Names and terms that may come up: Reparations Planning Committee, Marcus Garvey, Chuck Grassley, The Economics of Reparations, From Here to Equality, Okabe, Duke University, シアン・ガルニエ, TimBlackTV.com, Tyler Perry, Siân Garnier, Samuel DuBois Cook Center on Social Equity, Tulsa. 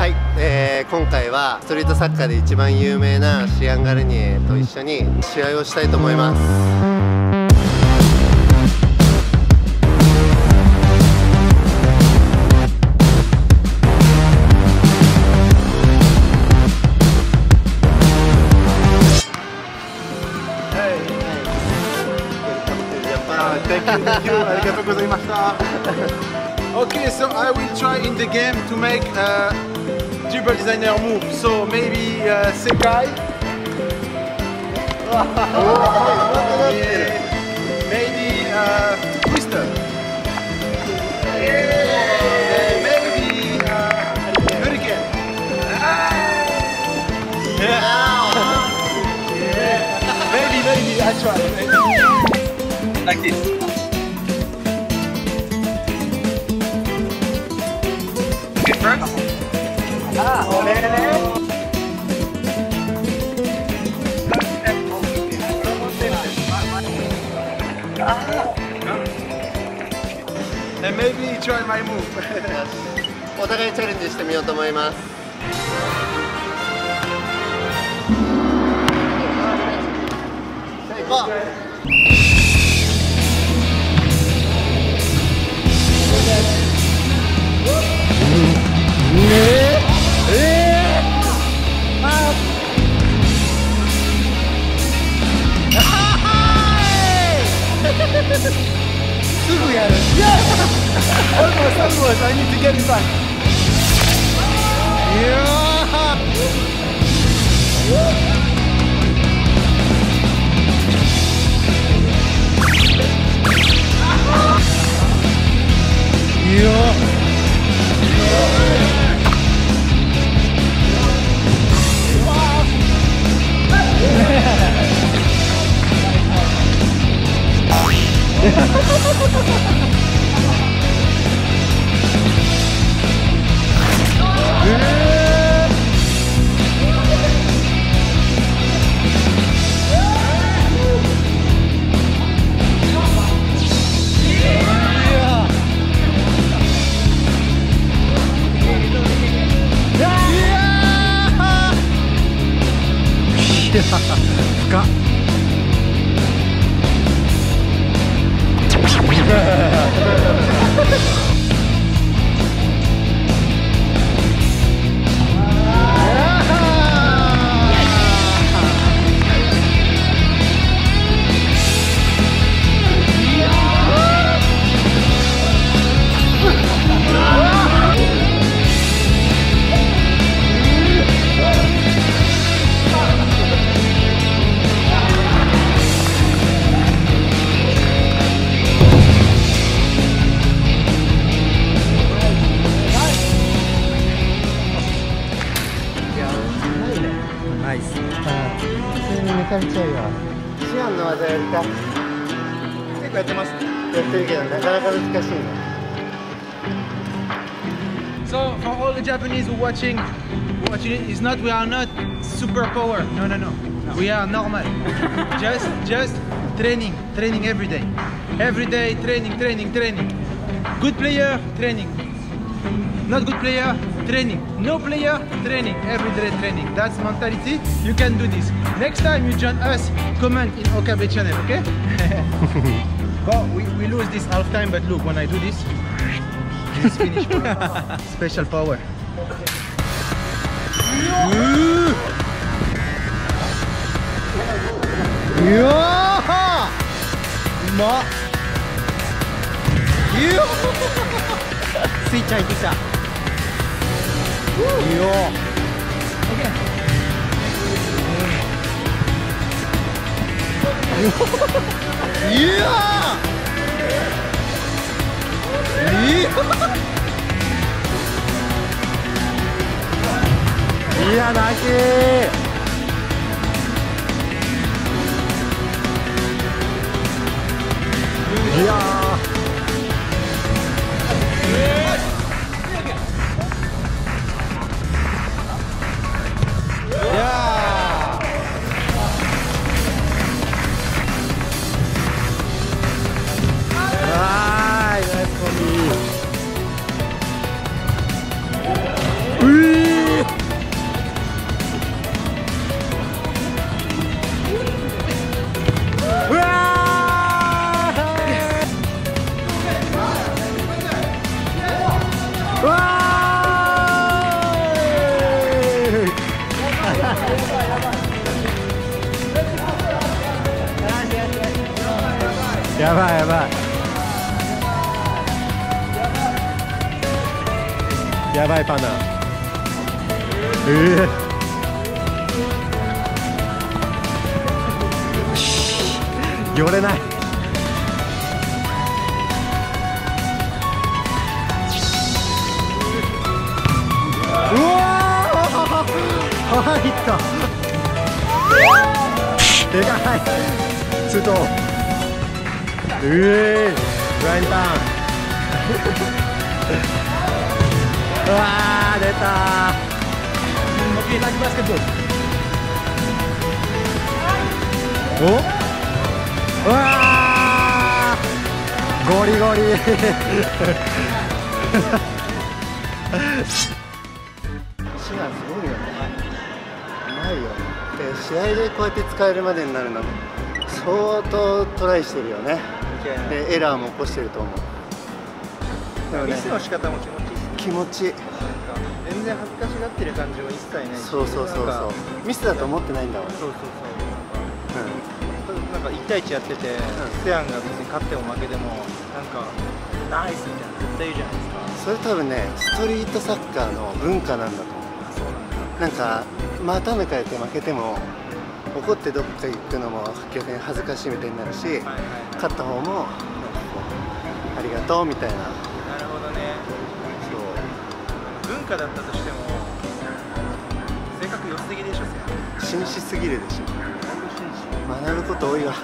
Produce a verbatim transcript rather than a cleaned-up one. はい、えー、今回はストリートサッカーで一番有名なシアン・ガルニエと一緒に試合をしたいと思います。 Thank you, arigatou gozaimashita. Okay, so I will try in the game to make a dribble designer move. So maybe uh, Sekai. Oh, yeah. Maybe uh, Twister. Yeah. Maybe uh, Hurricane. Yeah. Yeah. Maybe, maybe, I try. Maybe. Like this. Ah, olé, olé. And maybe try my move. お互いチャレンジしてみようと思います。 I need to get it back. Yeah. Yeah. Yeah. So for all the Japanese who watching, watching it, it's not we are not superpower. No, no, no. no. We are normal. just, just training, training every day, every day training, training, training. Good player, training. Not good player, training. No player, training. Every day training. That's mentality. You can do this. Next time you join us, comment in Okabe channel, okay? Well, we, we lose this half time, but look, when I do this, this finish power. Special power. Switch I did that. Yeah, Nike. Yeah. That's for me. やばいやばいやばいパンダ、えー寄れない。うわー入ったでかいツートン、えーフラインターンうわー出たー。おうわーゴリゴリシナすごいよね、うまいよね。試合でこうやって使えるまでになるの相当トライしてるよね。でエラーも起こしてると思う。ミスの仕方も気持ちいいですね。気持ちいい。全然恥ずかしがってる感じは一切ない。そうそうそうそう、ミスだと思ってないんだもん。そうそうそう、うん、なんかいちたいいちやってて、セアンが別に勝っても負けてもなんかナイスみたいな絶対言うじゃないですか。それ多分ね、ストリートサッカーの文化なんだと思う。なんかまた抜かれて負けても怒ってどっか行くのも逆に恥ずかしいみたいになるし、勝った方もありがとうみたいな。なるほどね。そう文化だったとしても性格良すぎでしょ。セアン紳士すぎるでしょ。学ぶこと多いわ。